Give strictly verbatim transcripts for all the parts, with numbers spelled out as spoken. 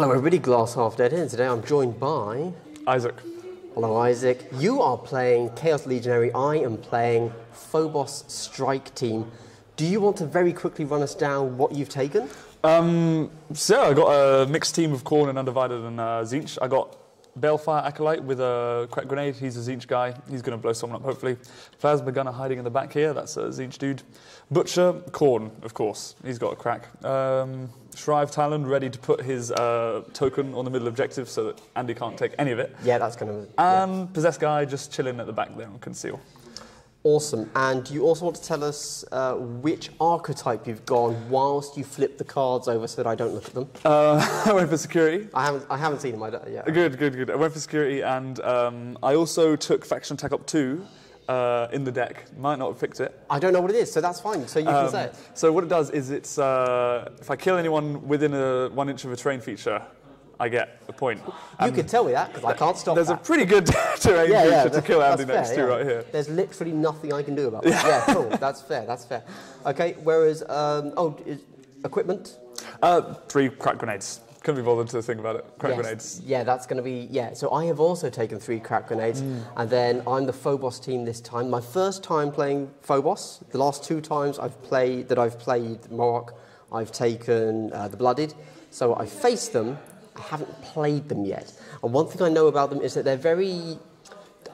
Hello everybody, Glass Half Dead here, and today I'm joined by... Isaac. Hello Isaac. You are playing Chaos Legionary, I am playing Phobos Strike Team. Do you want to very quickly run us down what you've taken? Um, so I got a mixed team of Khorne and Undivided and uh, Tzeentch. I got Balefire Acolyte with a Crack Grenade, he's a Tzeentch guy, he's going to blow someone up hopefully. Plasma Gunner hiding in the back here, that's a Tzeentch dude. Butcher, Khorne, of course, he's got a crack. Um, Shrivetalon ready to put his uh, token on the middle objective so that Andy can't take any of it. Yeah, that's going to... Yeah. And Possessed Guy just chilling at the back there on Conceal. Awesome, and you also want to tell us uh, which archetype you've gone whilst you flip the cards over so that I don't look at them. Uh, I went for security. I haven't, I haven't seen them I don't, yet. Good, good, good. I went for security and um, I also took Faction Attack Up two uh, in the deck. Might not have picked it. I don't know what it is, so that's fine, so you um, can say it. So what it does is it's, uh, if I kill anyone within a one inch of a terrain feature, I get a point. Um, you could tell me that, because I can't stop There's that. a pretty good terrain yeah, yeah, to kill Andy next fair, to yeah. right here. There's literally nothing I can do about that. Yeah, cool, that's fair, that's fair. Okay, whereas, um, oh, is equipment? Uh, three crack grenades. Couldn't be bothered to think about it. Crack yes. grenades. Yeah, that's going to be, yeah. So I have also taken three crack grenades, mm. and then I'm the Phobos team this time. My first time playing Phobos, the last two times I've played, that I've played Moroch, I've taken uh, the Blooded, so I faced them. I haven't played them yet. And one thing I know about them is that they're very...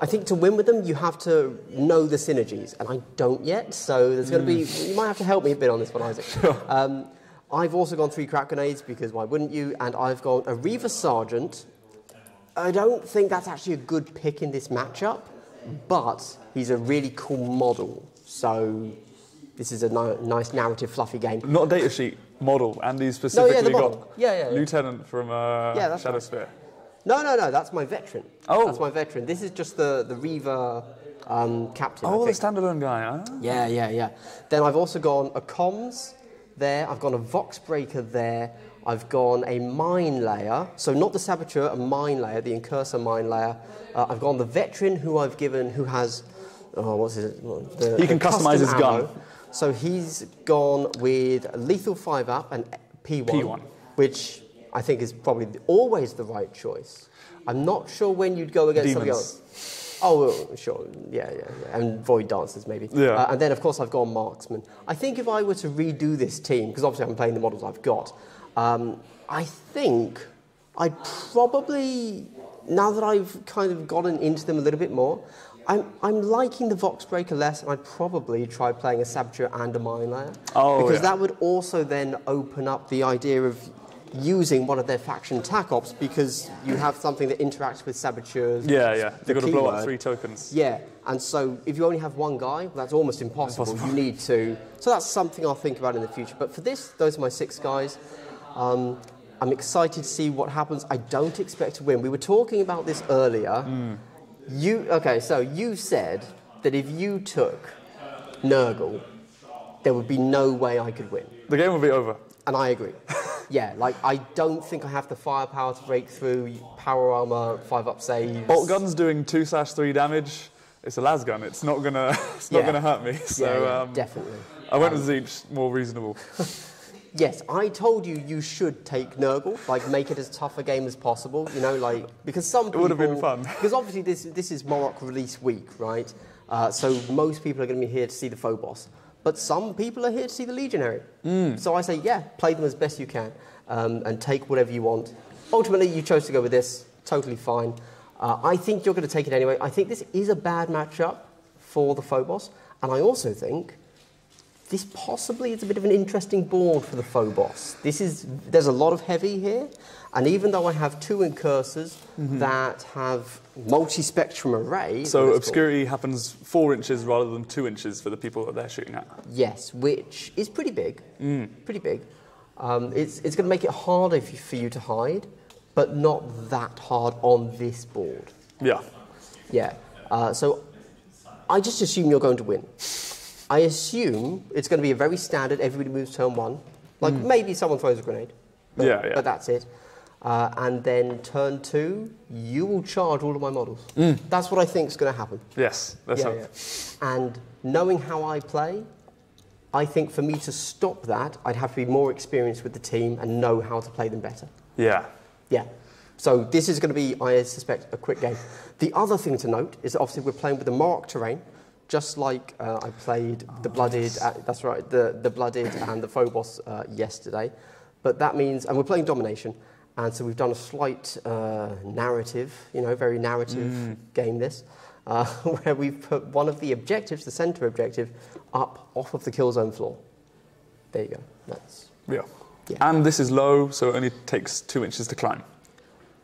I think to win with them, you have to know the synergies, and I don't yet, so there's going to be... You might have to help me a bit on this one, Isaac. Sure. Um, I've also gone three crack grenades, because why wouldn't you? And I've gone a Reaver Sergeant. I don't think that's actually a good pick in this matchup, but he's a really cool model, so... This is a no, nice narrative, fluffy game. Not a data sheet model. Andy specifically no, yeah, got yeah, yeah, yeah. Lieutenant from uh, yeah, Shadow right. Sphere. No, no, no. That's my veteran. Oh, that's my veteran. This is just the the Reaver um, captain. Oh, I think. The standalone guy. Huh? Yeah, yeah, yeah. Then I've also gone a comms there. I've gone a Vox Breaker there. I've gone a Mine Layer. So not the Saboteur, a Mine Layer, the Incursor Mine Layer. Uh, I've gone the veteran who I've given, who has. Oh, what's his? What, the, he can customize his gun. So he's gone with Lethal five up and P one, P one, which I think is probably always the right choice. I'm not sure when you'd go against something else. Oh, sure, yeah, yeah, yeah. And Void Dancers maybe. Yeah. Uh, and then, of course, I've gone Marksman. I think if I were to redo this team, because obviously I'm playing the models I've got, um, I think I'd probably, now that I've kind of gotten into them a little bit more, I'm, I'm liking the Vox Breaker less, and I'd probably try playing a Saboteur and a Mine Layer. Oh, because yeah. that would also then open up the idea of using one of their faction tac ops, because you have something that interacts with Saboteurs. Yeah, yeah. You've got to blow up three tokens. Yeah, and so if you only have one guy, well, that's almost impossible. impossible. You need two. So that's something I'll think about in the future. But for this, those are my six guys. Um, I'm excited to see what happens. I don't expect to win. We were talking about this earlier. Mm. You, okay, so you said that if you took Nurgle, there would be no way I could win. The game would be over. And I agree. Yeah, like, I don't think I have the firepower to break through power armor, five up saves. Bolt gun's doing two slash three damage. It's a las gun. It's not going yeah. to hurt me. So, yeah, yeah, um, definitely. I went um, with Tzeentch, more reasonable. Yes, I told you you should take Nurgle, like make it as tough a game as possible, you know, like, because some people... It would have been fun. Because obviously this, this is Moroch release week, right? Uh, so most people are going to be here to see the Phobos. But some people are here to see the Legionary. Mm. So I say, yeah, play them as best you can um, and take whatever you want. Ultimately, you chose to go with this, totally fine. Uh, I think you're going to take it anyway. I think this is a bad matchup for the Phobos, and I also think... This possibly is a bit of an interesting board for the Phobos. This is, there's a lot of heavy here, and even though I have two Incursors mm-hmm. that have multi-spectrum array... So obscurity called. happens four inches rather than two inches for the people that they're shooting at. Yes, which is pretty big, mm. pretty big. Um, it's it's going to make it harder for you to hide, but not that hard on this board. Yeah. Yeah, uh, so I just assume you're going to win. I assume it's going to be a very standard, everybody moves turn one. Like, mm. maybe someone throws a grenade. But, yeah, yeah. But that's it. Uh, and then turn two, you will charge all of my models. Mm. That's what I think is going to happen. Yes, that's yeah, yeah. And knowing how I play, I think for me to stop that, I'd have to be more experienced with the team and know how to play them better. Yeah. Yeah. So this is going to be, I suspect, a quick game. The other thing to note is that obviously we're playing with the Moroch terrain, just like uh, I played oh, the Blooded, yes. uh, that's right, the, the Blooded and the Phobos uh, yesterday. But that means, and we're playing Domination, and so we've done a slight uh, narrative, you know, very narrative mm. game this, uh, where we've put one of the objectives, the center objective, up off of the kill zone floor. There you go. That's yeah. yeah. And this is low, so it only takes two inches to climb.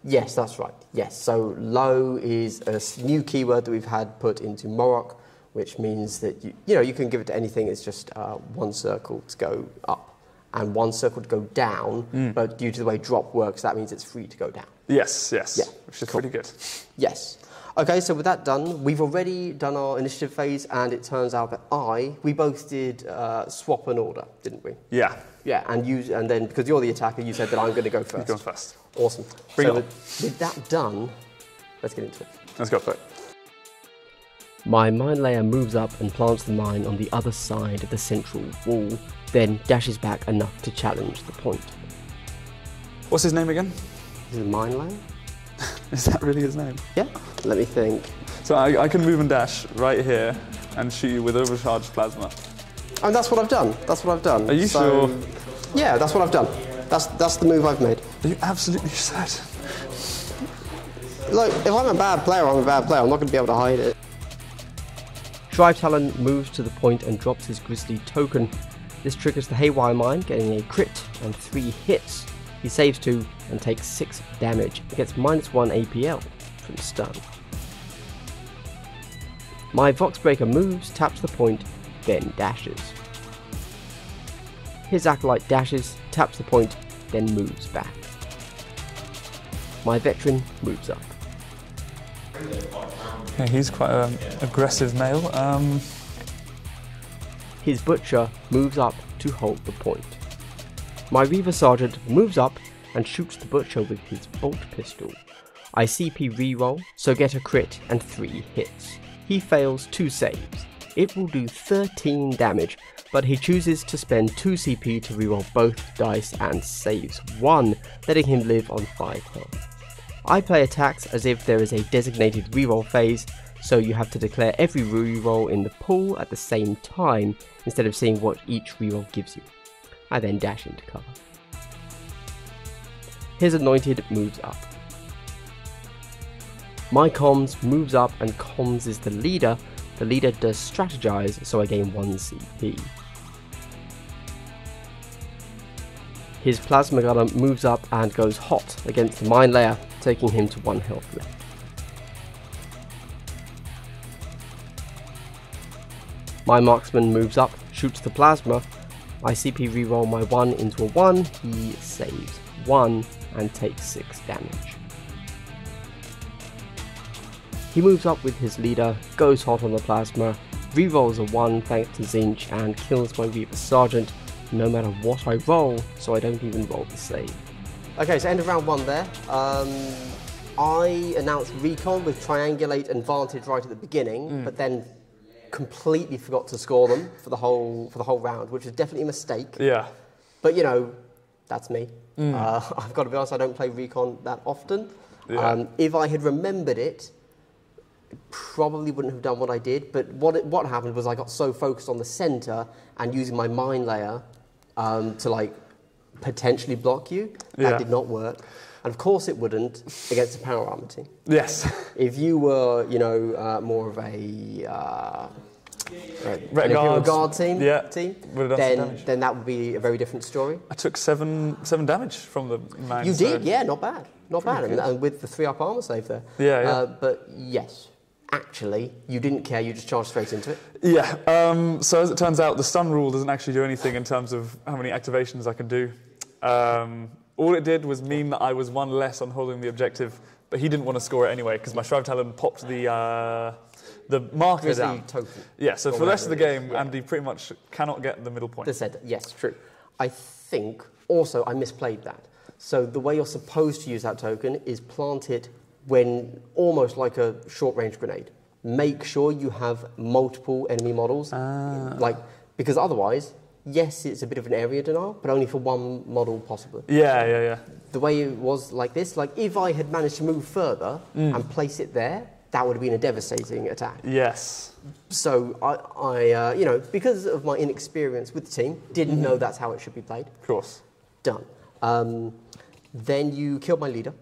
Yes, that's right. Yes, so low is a new keyword that we've had put into Moroch, which means that you, you know, you can give it to anything. It's just uh, one circle to go up and one circle to go down. Mm. But due to the way drop works, that means it's free to go down. Yes, yes. Yeah, which is cool. Pretty good. Yes. Okay, so with that done, we've already done our initiative phase, and it turns out that I, we both did uh, swap and order, didn't we? Yeah. Yeah, and you, and then because you're the attacker, you said that I'm going to go first. You're going first. Awesome. Bring so it on. With that done, let's get into it. Let's go for it. My mine layer moves up and plants the mine on the other side of the central wall, then dashes back enough to challenge the point. What's his name again? Is it mine layer? Is that really his name? Yeah. Let me think. So I, I can move and dash right here and shoot you with overcharged plasma. And that's what I've done. That's what I've done. Are you so, sure? Yeah, that's what I've done. That's that's the move I've made. Are you absolutely certain? Look, if I'm a bad player, I'm a bad player. I'm not going to be able to hide it. Shrivetalon moves to the point and drops his Grizzly Token. This triggers the Haywire Mine, getting a crit and three hits. He saves two and takes six damage. He gets minus one A P L from Stun. My Vox Breaker moves, taps the point, then dashes. His Acolyte dashes, taps the point, then moves back. My Veteran moves up. Yeah, he's quite an aggressive male. Um... His Butcher moves up to hold the point. My Reaver Sergeant moves up and shoots the Butcher with his bolt pistol. I C P reroll, so get a crit and three hits. He fails two saves. It will do thirteen damage, but he chooses to spend two C P to reroll both dice and saves one, letting him live on five health. I play attacks as if there is a designated reroll phase, so you have to declare every reroll in the pool at the same time, instead of seeing what each reroll gives you. I then dash into cover. His Anointed moves up. My comms moves up and comms is the leader. The leader does strategize, so I gain one C P. His Plasma Gunner moves up and goes hot against the mine layer, taking him to one health left. My Marksman moves up, shoots the plasma. I C P reroll my one into a one, he saves one and takes six damage. He moves up with his leader, goes hot on the plasma, rerolls a one thanks to Tzeentch and kills my Reaper Sergeant no matter what I roll, so I don't even roll the save. Okay, so end of round one there. Um, I announced Recon with Triangulate and Vantage right at the beginning, mm. but then completely forgot to score them for the whole for the whole round, which is definitely a mistake. Yeah. But you know, that's me. Mm. Uh, I've got to be honest, I don't play Recon that often. Yeah. Um, if I had remembered it, probably wouldn't have done what I did. But what it, what happened was I got so focused on the center and using my mine layer um, to like potentially block you that yeah. did not work. And of course it wouldn't against a power armor team. Yes. If you were, you know, uh, more of a, uh, a guard team, yeah. team then, then that would be a very different story. I took seven seven damage from the man. You so did, yeah, not bad. Not bad. And, and with the three-up armor save there. Yeah, yeah. Uh, but yes, actually, you didn't care. You just charged straight into it. Yeah. Um, so as it turns out, the stun rule doesn't actually do anything in terms of how many activations I can do. Um, All it did was mean that I was one less on holding the objective, but he didn't want to score it anyway because my Shrivetalon popped the uh, the marker down. Token. Yeah, so for the rest of the game, yeah. Andy pretty much cannot get the middle point. They said, yes, true. I think, also, I misplayed that. So the way you're supposed to use that token is plant it when almost like a short-range grenade. Make sure you have multiple enemy models, ah. like because otherwise... yes, it's a bit of an area denial, but only for one model possibly. Yeah, yeah, yeah. The way it was like this, like if I had managed to move further mm. and place it there, that would have been a devastating attack. Yes. So I, I uh, you know, because of my inexperience with the team, didn't mm. know that's how it should be played. Of course. Done. Um, then you killed my leader.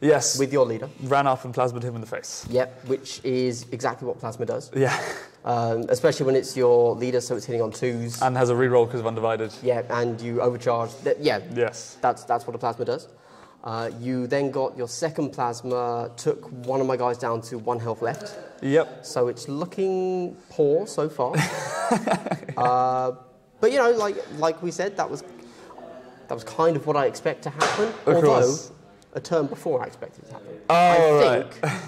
Yes. With your leader. Ran up and plasmaed him in the face. Yep, which is exactly what plasma does. Yeah. Um, especially when it's your leader, so it's hitting on twos. And has a reroll because of Undivided. Yeah, and you overcharge. Yeah. Yes. That's, that's what a plasma does. Uh, you then got your second plasma, took one of my guys down to one health left. Yep. So it's looking poor so far. yeah. uh, but, you know, like, like we said, that was, that was kind of what I expect to happen. Of although, course. A turn before I expected it to happen. Oh, I think, right.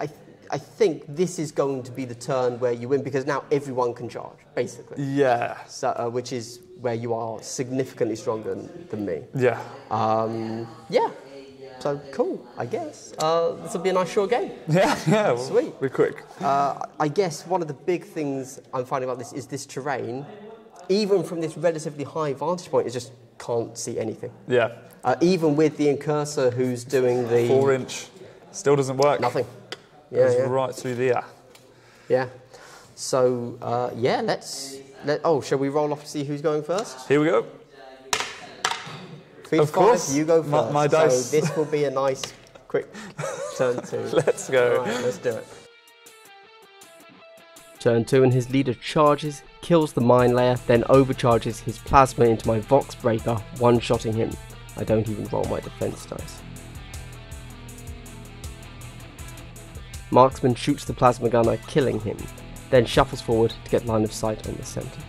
I, th I think this is going to be the turn where you win, because now everyone can charge, basically. Yeah. So, uh, which is where you are significantly stronger than, than me. Yeah. Um, yeah. So, cool, I guess. Uh, this will be a nice short game. Yeah, yeah. Well, sweet. We're quick. Uh, I guess one of the big things I'm finding about this is this terrain, even from this relatively high vantage point, is just can't see anything. Yeah. Uh, even with the Incursor who's doing the... Four inch. Still doesn't work. Nothing. Yeah, goes yeah. right through there. Yeah. So, uh, yeah, let's... Let, oh, shall we roll off to see who's going first? Here we go. Three of five, course. You go first. My, my dice. So this will be a nice, quick turn two. Let's go. All right, let's do it. Turn two, and his leader charges, kills the Mine Layer, then overcharges his plasma into my Vox Breaker, one-shotting him. I don't even roll my defense dice. Marksman shoots the Plasma Gunner, killing him, then shuffles forward to get line of sight on the center.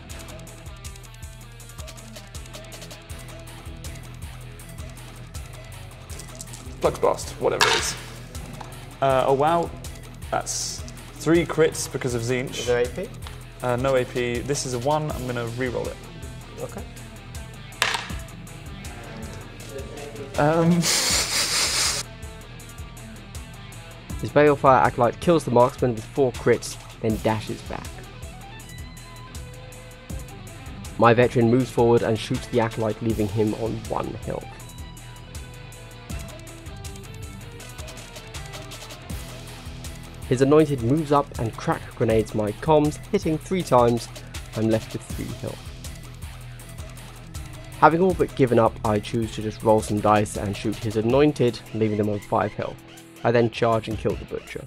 Flux blast, whatever it is. Uh, oh wow, that's three crits because of Tzeentch. Is there A P? Uh, no A P, this is a one, I'm gonna re-roll it. Okay. Um. His Balefire Acolyte kills the Marksman with four crits, then dashes back. My veteran moves forward and shoots the Acolyte, leaving him on one health. His Anointed moves up and crack grenades my comms, hitting three times. I'm left with three health. Having all but given up, I choose to just roll some dice and shoot his Anointed, leaving them on five health. I then charge and kill the Butcher.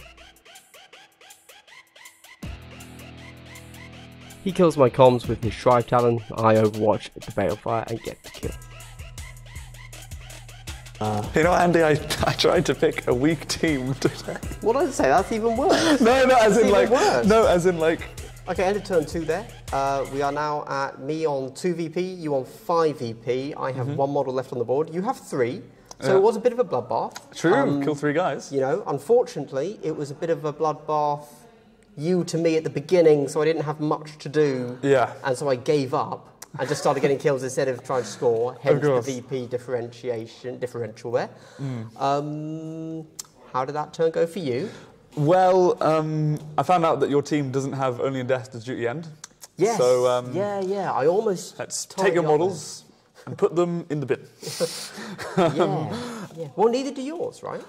He kills my comms with his Shrivetalon, I Overwatch at the Balefire and get the kill. Uh, you know, Andy, I, I tried to pick a weak team today. Well, I'd say that's even worse. no, no, as that's in like... Worse. No, as in like... Okay, end of turn two there. Uh, we are now at me on two V P, you on five V P. I have mm-hmm. one model left on the board. You have three, so yeah. It was a bit of a bloodbath. True, um, kill three guys. You know, unfortunately, it was a bit of a bloodbath, you to me at the beginning, so I didn't have much to do. Yeah. And so I gave up and just started getting kills instead of trying to score, hence the V P differentiation, differential there. Mm. Um, how did that turn go for you? Well, um, I found out that your team doesn't have only in death does duty end. Yes. So, um, yeah, yeah. I almost. Let's take your models and put them in the bin. yeah, yeah. Well, neither do yours, right?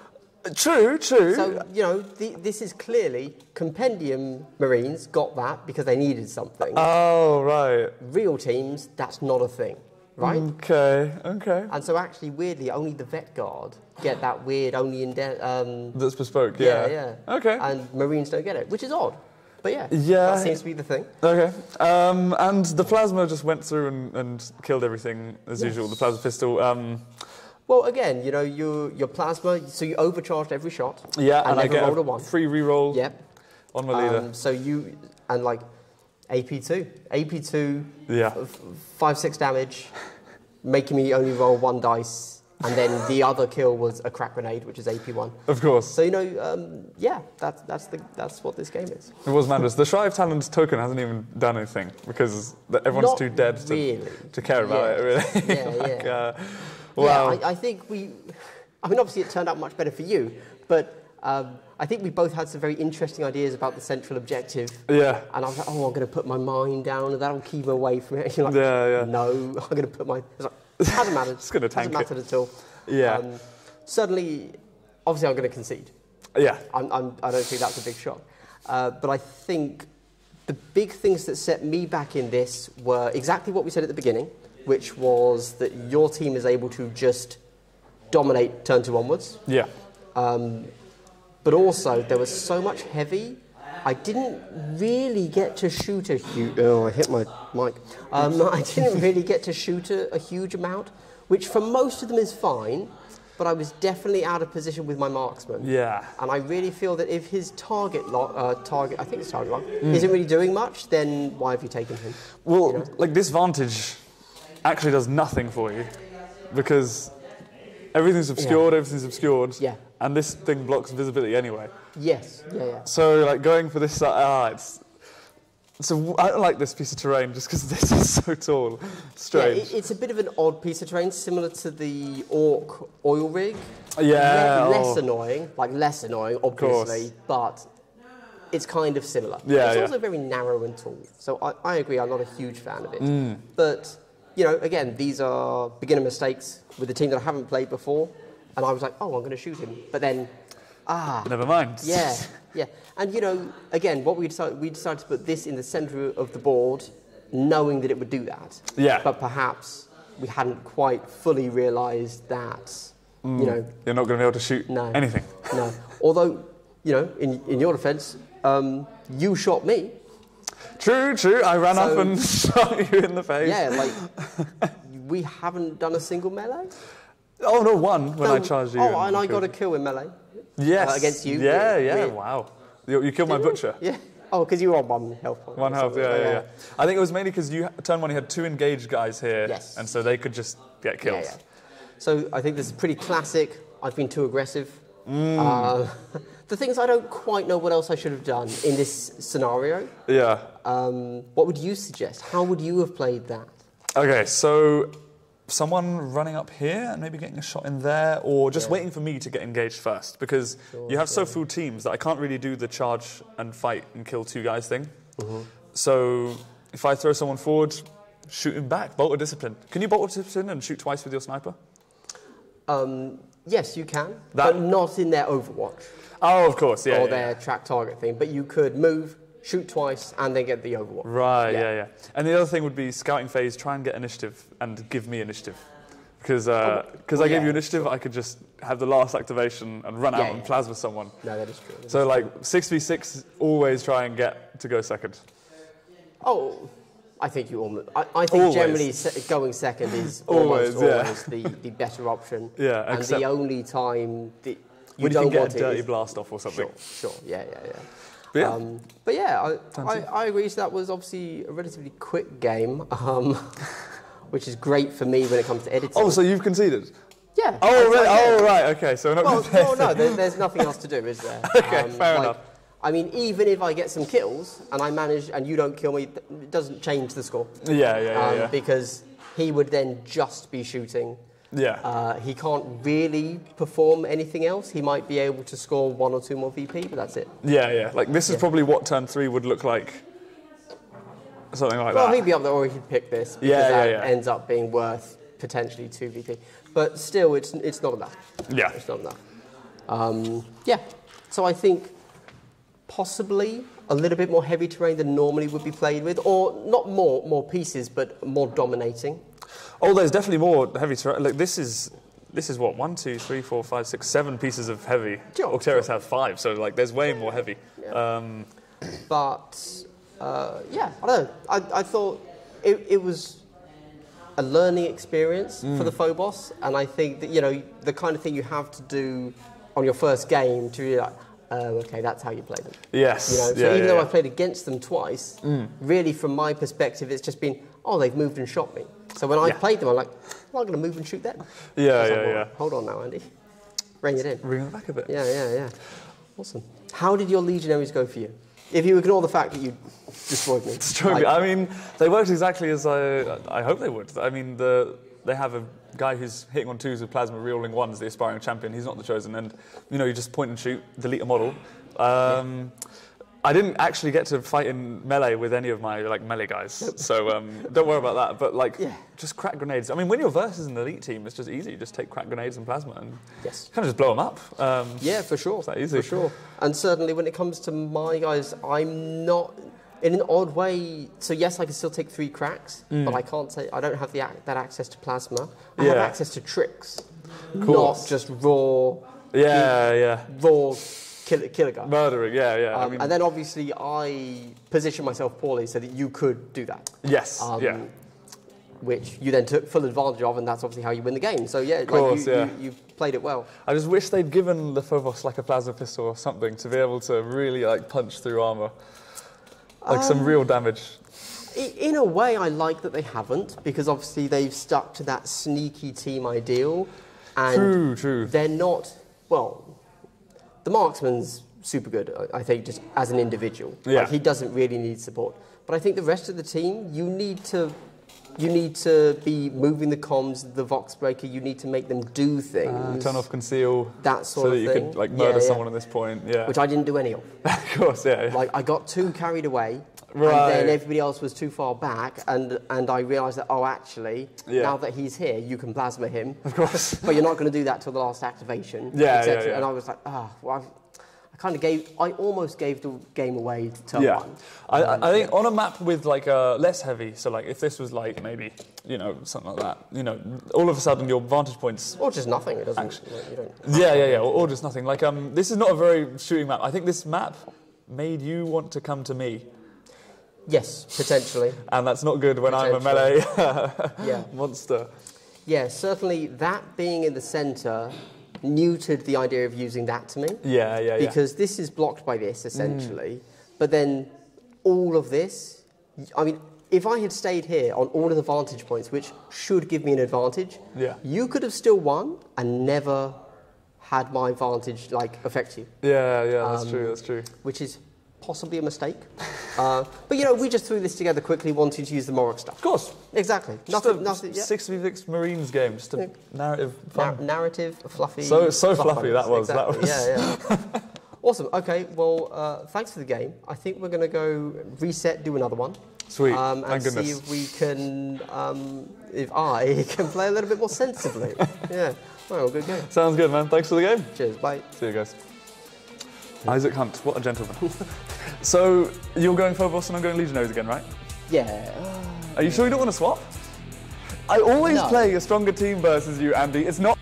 True, true. So, you know, the, this is clearly Compendium Marines got that because they needed something. Oh, right. Real teams, that's not a thing. Right? Okay, okay. And so actually, weirdly, only the Vet Guard get that weird only in death... Um, that's bespoke, yeah. Yeah, yeah. Okay. And Marines don't get it, which is odd. But yeah, yeah. That seems to be the thing. Okay. Um, and the Plasma just went through and, and killed everything, as yes. usual, the Plasma Pistol. Um, well, again, you know, your, your Plasma, so you overcharged every shot. Yeah, and, and I get rolled a, a one. Free reroll yep. on my leader. Um, so you... And like... A P two, A P two, yeah. five, six damage, making me only roll one dice, and then the other kill was a crack grenade, which is A P one. Of course. So, you know, um, yeah, that's, that's, the, that's what this game is. It was madness. The Shrivetalon's token hasn't even done anything, because everyone's Not too dead to, really. to care about yeah. it, really. Yeah, like, yeah. Uh, wow. Yeah, I, I think we... I mean, obviously it turned out much better for you, but... Um, I think we both had some very interesting ideas about the central objective. Yeah. And I was like, oh, I'm going to put my mine down, and that'll keep me away from it. You're like, yeah, yeah. No, I'm going to put my... It's like, hasn't mattered. It's going to tank it. Hasn't mattered at all. Yeah. Um, suddenly, obviously, I'm going to concede. Yeah. I'm, I'm, I don't think that's a big shock. Uh, but I think the big things that set me back in this were exactly what we said at the beginning, which was that your team is able to just dominate turn two onwards. Yeah. Um, but also, there was so much heavy, I didn't really get to shoot a huge... Oh, I hit my mic. Um, I didn't really get to shoot a, a huge amount, which for most of them is fine, but I was definitely out of position with my marksman. Yeah. And I really feel that if his target lock, uh, target, I think it's target lock, mm. isn't really doing much, then why have you taken him? Well, you know? Like, this Vantage actually does nothing for you, because everything's obscured, yeah. everything's obscured. Yeah. And this thing blocks visibility anyway. Yes, yeah, yeah. So, like, going for this, ah, it's... So, I don't like this piece of terrain just because this is so tall. Strange. Yeah, it, it's a bit of an odd piece of terrain, similar to the Orc oil rig. Yeah. Le less oh. annoying, like, less annoying, obviously, but it's kind of similar. Yeah, It's yeah. also very narrow and tall, so I, I agree, I'm not a huge fan of it. Mm. But, you know, again, these are beginner mistakes with a team that I haven't played before. And I was like, oh, I'm going to shoot him. But then, ah. Never mind. Yeah, yeah. And, you know, again, what we decided, we decided to put this in the centre of the board, knowing that it would do that. Yeah. But perhaps we hadn't quite fully realised that, mm, you know. You're not going to be able to shoot no, anything. No. Although, you know, in, in your defence, um, you shot me. True, true. I ran so, up and shot you in the face. Yeah, like, we haven't done a single melee. Oh, no, one when no. I charged you. Oh, and, and I got a kill in melee. Yes. Uh, against you. Yeah, yeah, yeah. Wow. You, you killed Didn't my butcher. You? Yeah. Oh, because you were on one health point. One health, yeah, yeah, yeah, yeah. I think it was mainly because you turn one, you had two engaged guys here, yes. and so they could just get killed. Yeah, yeah. So I think this is pretty classic. I've been too aggressive. Mm. Uh, the things I don't quite know what else I should have done in this scenario. Yeah. Um, what would you suggest? How would you have played that? Okay, so... someone running up here and maybe getting a shot in there, or just yeah. waiting for me to get engaged first, because sure, you have so yeah. few teams that I can't really do the charge and fight and kill two guys thing. Mm-hmm. So if I throw someone forward, shoot him back, bolt of discipline. Can you bolt of discipline and shoot twice with your sniper? Um, yes, you can, that? But not in their Overwatch. Oh, of course, yeah. Or yeah, their yeah. track target thing, but you could move, shoot twice, and then get the Overwatch. Right, yeah. yeah, yeah. And the other thing would be scouting phase, try and get initiative, and give me initiative. Because uh, oh, well, I yeah, gave you initiative, sure. I could just have the last activation and run yeah, out yeah. and plasma someone. No, that is true. That so, is like, six v six, always try and get to go second. Oh, I think you almost... I, I think always. generally se going second is almost always, yeah. always the, the better option. Yeah, and the only time that you when don't you can get want a dirty blast off or something. Sure, sure, yeah, yeah, yeah. But yeah, um, but yeah I, I, I agree. So that was obviously a relatively quick game, um, which is great for me when it comes to editing. Oh, so you've conceded? Yeah. Oh, really? Like, yeah. Oh, right, okay. So we're not well, well, no, there, there's nothing else to do, is there? Okay, um, fair like, enough. I mean, even if I get some kills and I manage and you don't kill me, it doesn't change the score. Yeah, yeah, yeah. Um, yeah. Because he would then just be shooting. Yeah. Uh, he can't really perform anything else. He might be able to score one or two more V P, but that's it. Yeah, yeah. Like, this is yeah. probably what turn three would look like. Something like well, that. Well, he'd be up there, or he'd pick this. Because yeah, yeah, that yeah. ends up being worth potentially two V P. But still, it's, it's not enough. Yeah. It's not enough. Um, yeah. So I think possibly a little bit more heavy terrain than normally would be played with, or not more, more pieces, but more dominating. Oh, there's definitely more heavy terrain. Like, this is, this is what, one, two, three, four, five, six, seven pieces of heavy. Sure, Orcteris sure. have five, so, like, there's way more heavy. Yeah. Um, but, uh, yeah, I don't know. I, I thought it, it was a learning experience mm. for the Phobos, and I think that, you know, the kind of thing you have to do on your first game to be like, oh, okay, that's how you play them. Yes. You know? So yeah, even yeah, though yeah. I played against them twice, mm. really, from my perspective, it's just been, oh, they've moved and shot me. So when I yeah. played them, I'm like, well, I'm going to move and shoot them. Yeah, yeah, like, well, yeah. Hold on now, Andy. Rein it in. Bring it back a bit. Yeah, yeah, yeah. Awesome. How did your Legionaries go for you? If you ignore the fact that you destroyed me. Destroyed like, me. I mean, they worked exactly as I I hope they would. I mean, the they have a guy who's hitting on twos with plasma, re-rolling ones, the aspiring champion. He's not the chosen. And, you know, you just point and shoot, delete a model. Um, yeah. I didn't actually get to fight in melee with any of my like melee guys, so um, don't worry about that. But like, yeah. just crack grenades. I mean, when you're versus an elite team, it's just easy. You just take crack grenades and plasma, and yes. kind of just blow them up. Um, yeah, for sure. It's that easy, for sure. And certainly, when it comes to my guys, I'm not in an odd way. So yes, I can still take three cracks, mm. but I can't take. I don't have the that access to plasma. I yeah. have access to tricks, not just raw. Yeah, yeah. Raw. Kill, kill a guy. Murdering, yeah, yeah. Um, I mean, and then obviously I positioned myself poorly so that you could do that. Yes, um, yeah. Which you then took full advantage of, and that's obviously how you win the game. So yeah, course, like you, yeah. You, you played it well. I just wish they'd given the Phobos like a plasma pistol or something to be able to really like punch through armour. Like um, some real damage. In a way, I like that they haven't, because obviously they've stuck to that sneaky team ideal. And true, true. They're not, well... The marksman's super good, I think, just as an individual. Yeah. Like, he doesn't really need support. But I think the rest of the team, you need to, you need to be moving the comms, the Vox Breaker. You need to make them do things. Uh, turn off conceal. That sort so of thing. So that you could like murder yeah, yeah. someone at this point. Yeah. Which I didn't do any of. Of course, yeah, yeah. Like I got too carried away, right. and then everybody else was too far back, and and I realised that oh, actually, yeah. now that he's here, you can plasma him. Of course. But you're not going to do that till the last activation. Yeah, yeah, yeah. And I was like, ah, oh, well. I've, Kind of gave. I almost gave the game away to turn yeah. one. I, um, I think yeah. on a map with like a less heavy. So like if this was like maybe you know something like that. You know, all of a sudden your vantage points. Or just nothing. It doesn't. Actually, you don't, yeah, yeah, yeah. Or, or just nothing. Like um, this is not a very shooting map. I think this map made you want to come to me. Yes, potentially. And that's not good when I'm a melee yeah. monster. Yeah, certainly that being in the centre. Neutered the idea of using that to me. Yeah, yeah, yeah. Because this is blocked by this, essentially. Mm. But then all of this... I mean, if I had stayed here on all of the vantage points, which should give me an advantage, yeah. you could have still won and never had my vantage, like, affect you. Yeah, yeah, that's um, true, that's true. Which is possibly a mistake. uh, but, you know, we just threw this together quickly, wanting to use the Moroch stuff. Of course. Exactly. Just nothing, a, nothing, yeah. six v six Marines game, just a yeah. narrative fun. Na narrative, fluffy... So, so fluff fluffy that was, exactly. that was. Yeah, yeah. Awesome. OK, well, uh, thanks for the game. I think we're going to go reset, do another one. Sweet, um, and thank goodness. see if we can, um, if I can play a little bit more sensibly. yeah. Well, good game. Sounds good, man. Thanks for the game. Cheers, bye. See you guys. Isaac Hunt, what a gentleman. So, you're going Phobos and I'm going Legionaries again, right? Yeah. Uh, Are you sure you don't want to swap? I always no. play a stronger team versus you, Andy. It's not...